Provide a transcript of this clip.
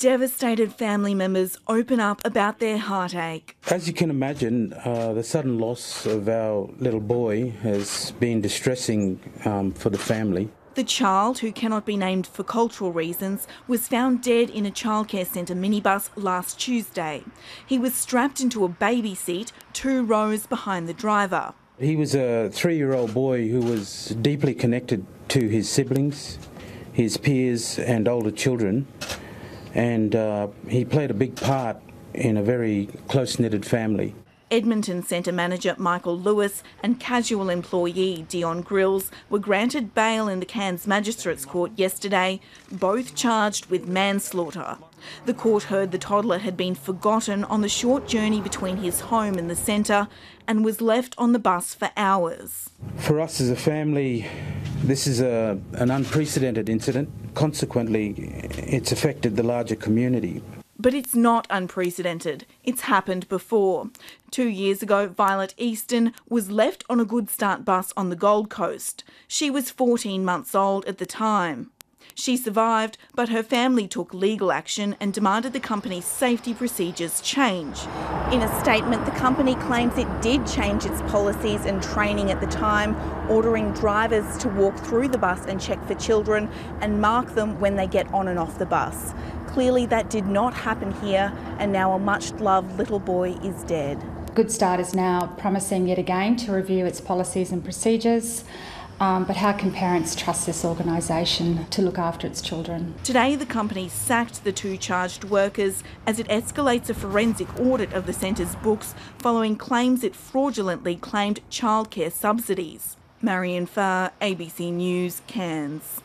Devastated family members open up about their heartache. As you can imagine, the sudden loss of our little boy has been distressing for the family. The child, who cannot be named for cultural reasons, was found dead in a childcare centre minibus last Tuesday. He was strapped into a baby seat 2 rows behind the driver. He was a 3-year-old boy who was deeply connected to his siblings, his peers and older children. And he played a big part in a very close-knitted family. Edmonton Centre manager Michael Lewis and casual employee Dion Grills were granted bail in the Cairns Magistrates Court yesterday, both charged with manslaughter. The court heard the toddler had been forgotten on the short journey between his home and the centre and was left on the bus for hours. For us as a family, this is an unprecedented incident. Consequently, it's affected the larger community. But it's not unprecedented. It's happened before. 2 years ago, Violet Easton was left on a Goodstart bus on the Gold Coast. She was 14 months old at the time. She survived, but her family took legal action and demanded the company's safety procedures change. In a statement, the company claims it did change its policies and training at the time, ordering drivers to walk through the bus and check for children and mark them when they get on and off the bus. Clearly that did not happen here, and now a much-loved little boy is dead. Goodstart is now promising yet again to review its policies and procedures. But how can parents trust this organisation to look after its children? Today, the company sacked the 2 charged workers as it escalates a forensic audit of the centre's books following claims it fraudulently claimed childcare subsidies. Marian Farr, ABC News, Cairns.